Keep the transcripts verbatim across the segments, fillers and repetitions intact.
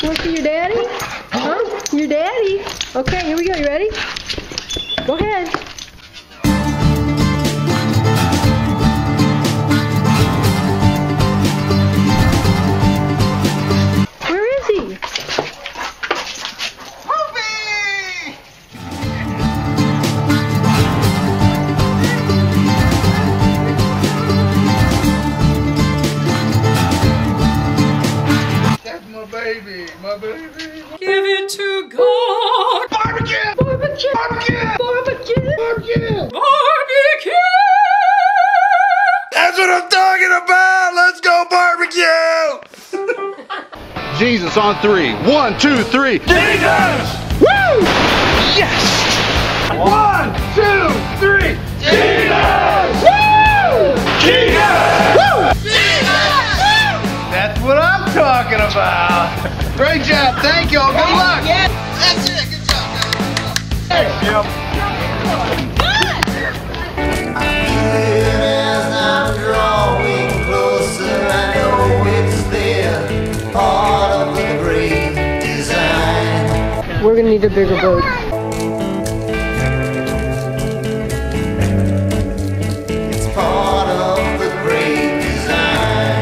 You want to see your daddy? Huh? Your daddy? Okay, here we go. You ready? Go ahead. Where is he? Ruby! That's my baby, my baby. Give it to God. Barbecue! Barbecue! Barbecue! Barbecue! Barbecue! Barbecue! That's what I'm talking about! Let's go barbecue! Jesus on three. One, two, three. Jesus! Woo! Yes! One, two, three. Jesus! Woo! Jesus! Woo! Jesus! Woo! That's what I'm talking about. Great job, thank y'all, good luck! Yes. That's it, good job, guys. Good job. As I'm drawing closer, I know it's there. Part of the great design. We're gonna need a bigger boat. It's part of the great design.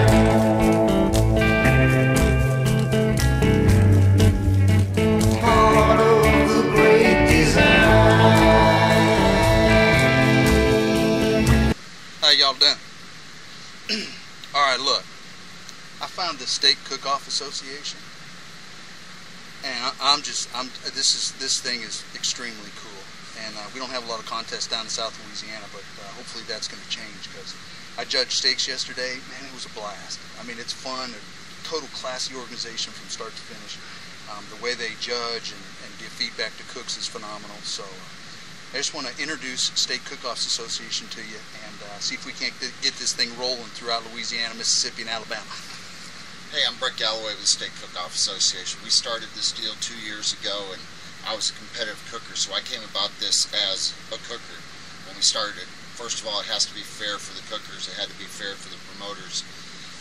Y'all done. Alright, look. I found the Steak Cookoff Association. And I, I'm just, I'm, this is, this thing is extremely cool. And uh, we don't have a lot of contests down in South Louisiana, but uh, hopefully that's going to change, because I judged steaks yesterday. Man, it was a blast. I mean, it's fun. A total classy organization from start to finish. Um, the way they judge and, and give feedback to cooks is phenomenal. So, uh, I just want to introduce Steak Cookoff Association to you and uh, see if we can't get this thing rolling throughout Louisiana, Mississippi, and Alabama. Hey, I'm Brett Galloway with the Steak Cookoff Association. We started this deal two years ago, and I was a competitive cooker, so I came about this as a cooker when we started. First of all, it has to be fair for the cookers. It had to be fair for the promoters.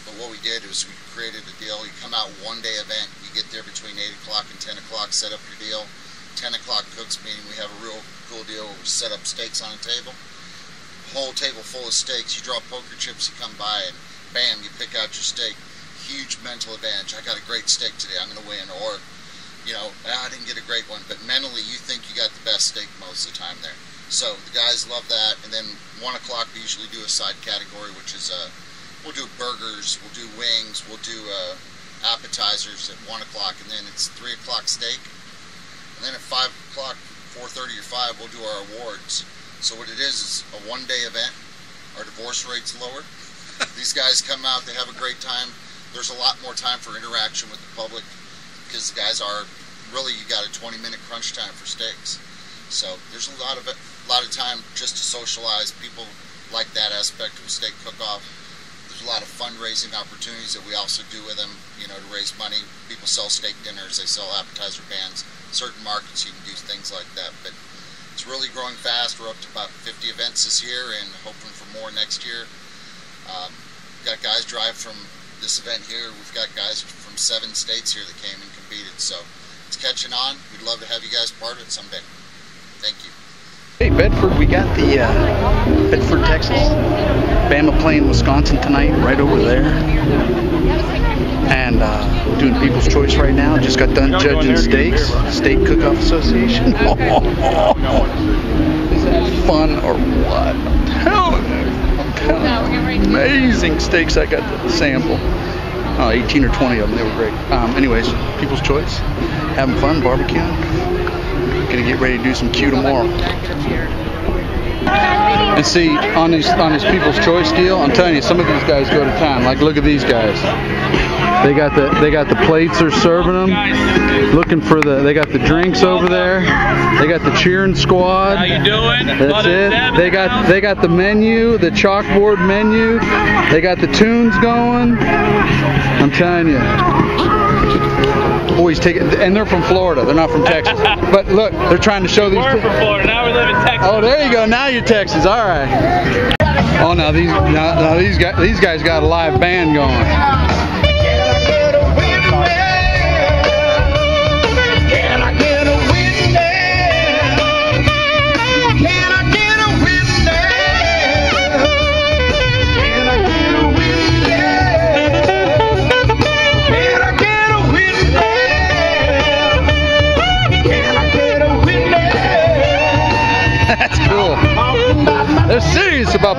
But what we did is we created a deal. You come out one-day event. You get there between eight o'clock and ten o'clock, set up your deal. ten o'clock cooks meeting, we have a real cool deal where we set up steaks on a table, whole table full of steaks. You draw poker chips, you come by, and bam, you pick out your steak. Huge mental advantage. I got a great steak today, I'm going to win. Or, you know, ah, I didn't get a great one, but mentally you think you got the best steak most of the time there. So the guys love that. And then one o'clock we usually do a side category, which is, uh, we'll do burgers, we'll do wings, we'll do uh, appetizers at one o'clock, and then it's three o'clock steak. And then at five o'clock, four thirty or five, we'll do our awards. So what it is is a one-day event. Our divorce rate's lower. These guys come out, they have a great time. There's a lot more time for interaction with the public, because the guys are, really, you got a twenty-minute crunch time for steaks. So there's a lot of a lot of time just to socialize. People like that aspect of Steak Cook-Off. There's a lot of fundraising opportunities that we also do with them, you know, to raise money. People sell steak dinners, they sell appetizer pans. Certain markets you can do things like that, but it's really growing fast. We're up to about fifty events this year and hoping for more next year. Um, we've got guys drive from this event here. We've got guys from seven states here that came and competed, so it's catching on. We'd love to have you guys part of it someday. Thank you. Hey, Bedford, we got the uh, Bedford, Texas. Bama playing Wisconsin tonight, right over there. And uh, doing People's Choice right now. Just got done judging steaks. Steak Cook-Off Association. Oh, oh, oh. Is that fun or what? I'm telling you. I'm telling you. Amazing steaks I got to sample. Uh, eighteen or twenty of them. They were great. Um, anyways, People's Choice. Having fun, barbecuing. Gonna get ready to do some Q tomorrow. And see, on his, on his People's Choice deal, I'm telling you, some of these guys go to town. Like, look at these guys. They got the they got the plates they're serving them. Looking for the they got the drinks over there. They got the cheering squad. How you doing? That's it. They got they got the menu, the chalkboard menu. They got the tunes going. I'm telling you. Always take it, and they're from Florida. They're not from Texas. But look, they're trying to show these. We're from Florida. Now we live in Texas. Oh, there you go. Now you're Texas. All right. Oh, now these now, now these guys these guys got a live band going.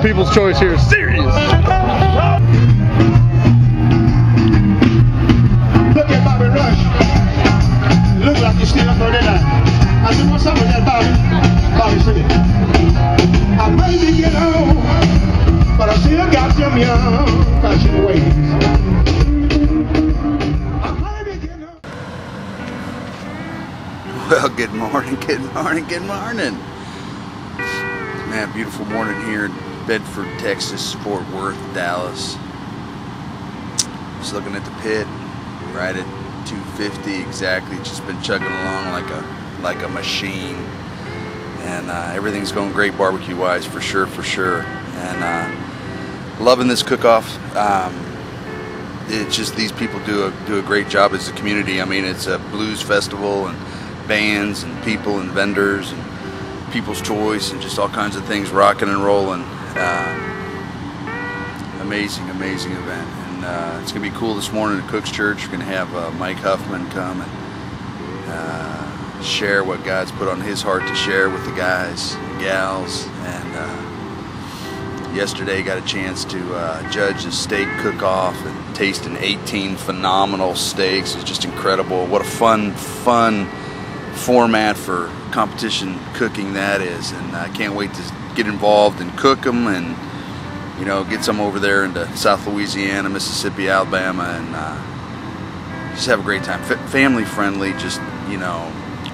People's Choice here is serious. Look at Bobby Rush. Look like he's still up on that line. I said, what's up with that Bobby? Bobby said, I might be getting old, but I still got some young fashioned ways. Well, good morning, good morning, good morning. Man, beautiful morning here in Bedford, Texas, Fort Worth, Dallas. Just looking at the pit, right at two fifty exactly. Just been chugging along like a like a machine, and uh, everything's going great barbecue-wise, for sure, for sure. And uh, loving this cook-off. Um, it's just these people do a do a great job as a community. I mean, it's a blues festival and bands and people and vendors and People's Choice and just all kinds of things rocking and rolling. Uh, amazing, amazing event. And uh, it's going to be cool this morning at Cook's Church. We're going to have uh, Mike Huffman come and uh, share what God's put on his heart to share with the guys and gals. And uh, yesterday got a chance to uh, judge the steak cook-off and tasting eighteen phenomenal steaks. It's just incredible. What a fun, fun format for competition cooking that is, and I can't wait to get involved and cook them, and you know, get some over there into South Louisiana, Mississippi, Alabama, and uh, just have a great time. F family friendly, just, you know,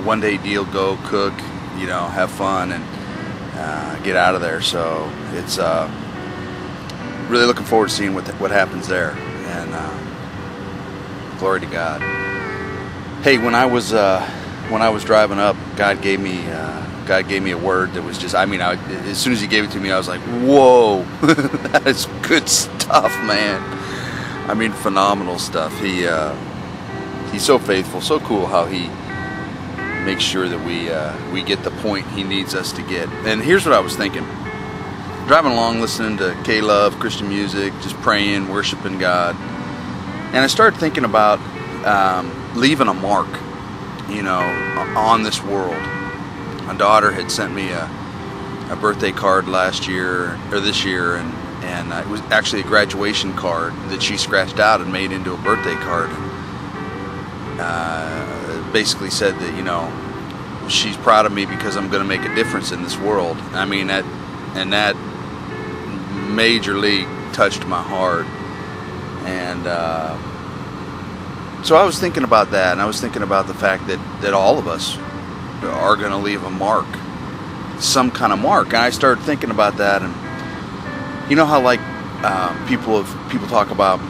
one day deal, go cook, you know, have fun, and uh, get out of there. So it's uh, really looking forward to seeing what th what happens there, and uh, glory to God. Hey, when I was uh, when I was driving up, God gave me uh, God gave me a word that was just, I mean, I, as soon as he gave it to me, I was like, whoa, that is good stuff, man. I mean, phenomenal stuff. He uh, he's so faithful, so cool how he makes sure that we uh, we get the point he needs us to get. And here's what I was thinking. Driving along, listening to K-Love, Christian music, just praying, worshiping God. And I started thinking about um, leaving a mark, you know, on this world. My daughter had sent me a, a birthday card last year, or this year, and, and it was actually a graduation card that she scratched out and made into a birthday card. And, uh, basically said that, you know, she's proud of me because I'm going to make a difference in this world. I mean, that, and that major league touched my heart. And, uh, So I was thinking about that, and I was thinking about the fact that, that all of us are going to leave a mark, some kind of mark. And I started thinking about that, and you know how, like, uh, people have, people talk about,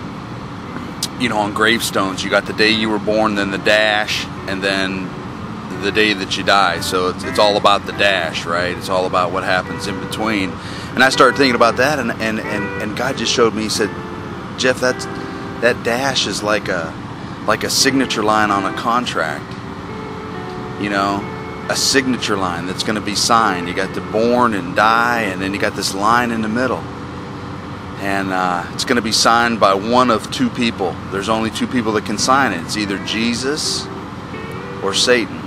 you know, on gravestones, you got the day you were born, then the dash, and then the day that you die. So it's, it's all about the dash, right? It's all about what happens in between. And I started thinking about that, and, and, and, and God just showed me, he said, Jeff, that's, that dash is like a... like a signature line on a contract, you know, a signature line that's going to be signed. You got the born and die, and then you got this line in the middle, and uh, it's going to be signed by one of two people. There's only two people that can sign it. It's either Jesus or Satan.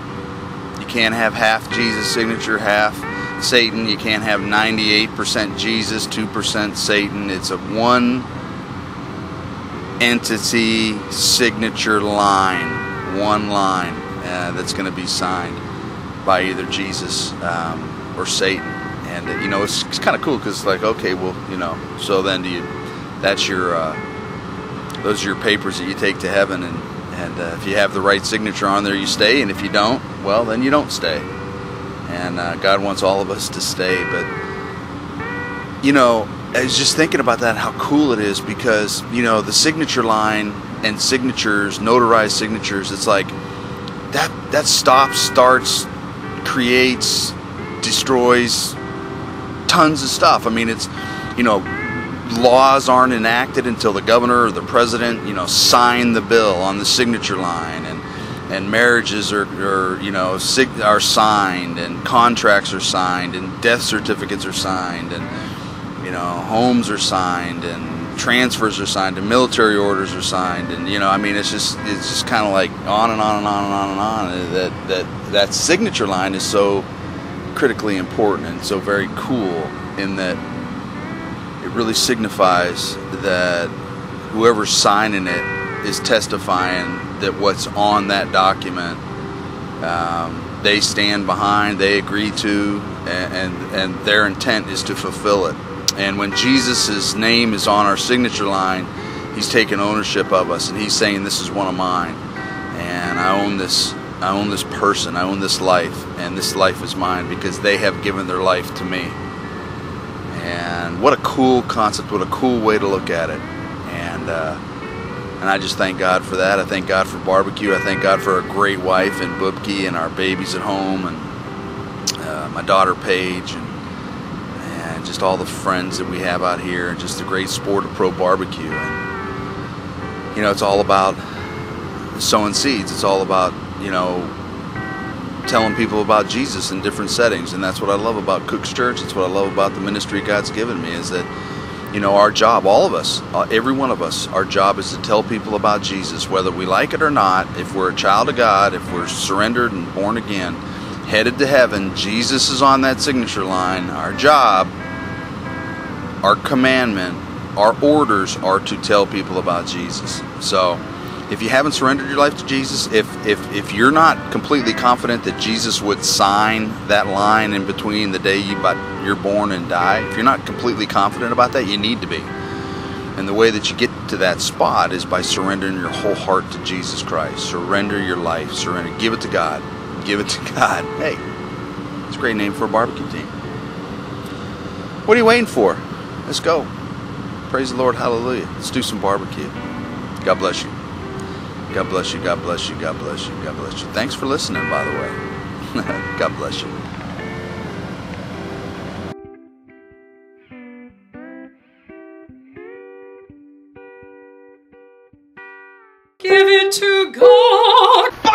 You can't have half Jesus' signature, half Satan. You can't have ninety-eight percent Jesus, two percent Satan. It's a one entity signature line, one line uh, that's going to be signed by either Jesus um, or Satan. And uh, you know, it's, it's kind of cool because, like, okay, well, you know, so then do you? That's your uh, those are your papers that you take to heaven, and and uh, if you have the right signature on there, you stay, and if you don't, well, then you don't stay. And uh, God wants all of us to stay, but you know. I was just thinking about that, how cool it is, because, you know, the signature line and signatures, notarized signatures, it's like that that stops, starts, creates, destroys tons of stuff. I mean, it's, you know, laws aren't enacted until the governor or the president, you know, sign the bill on the signature line, and and marriages are, are you know, sig are signed, and contracts are signed, and death certificates are signed, and you know, homes are signed, and transfers are signed, and military orders are signed, and you know, I mean, it's just it's just kind of like on and on and on and on and on. That that that signature line is so critically important and so very cool in that really signifies that whoever's signing it is testifying that what's on that document um, they stand behind, they agree to, and, and, and their intent is to fulfill it. And when Jesus' name is on our signature line, he's taking ownership of us, and he's saying, this is one of mine, and I own this I own this person, I own this life, and this life is mine because they have given their life to me. And what a cool concept, what a cool way to look at it. And uh, and I just thank God for that. I thank God for barbecue. I thank God for a great wife and Bupke and our babies at home, and uh, my daughter Paige, and, and just all the friends that we have out here, and just the great sport of pro barbecue. And, you know, it's all about sowing seeds. It's all about, you know, telling people about Jesus in different settings. And that's what I love about Cook's Church. It's what I love about the ministry God's given me, is that, you know, our job, all of us, every one of us, our job is to tell people about Jesus, whether we like it or not. If we're a child of God, if we're surrendered and born again, headed to heaven, Jesus is on that signature line. Our job, our commandment, our orders are to tell people about Jesus. So if you haven't surrendered your life to Jesus, if, if, if you're not completely confident that Jesus would sign that line in between the day you you're born and die, if you're not completely confident about that, you need to be. And the way that you get to that spot is by surrendering your whole heart to Jesus Christ. Surrender your life. Surrender. Give it to God. Give it to God. Hey, it's a great name for a barbecue team. What are you waiting for? Let's go. Praise the Lord. Hallelujah. Let's do some barbecue. God bless you. God bless you, God bless you, God bless you, God bless you. Thanks for listening, by the way. God bless you. Give it to God.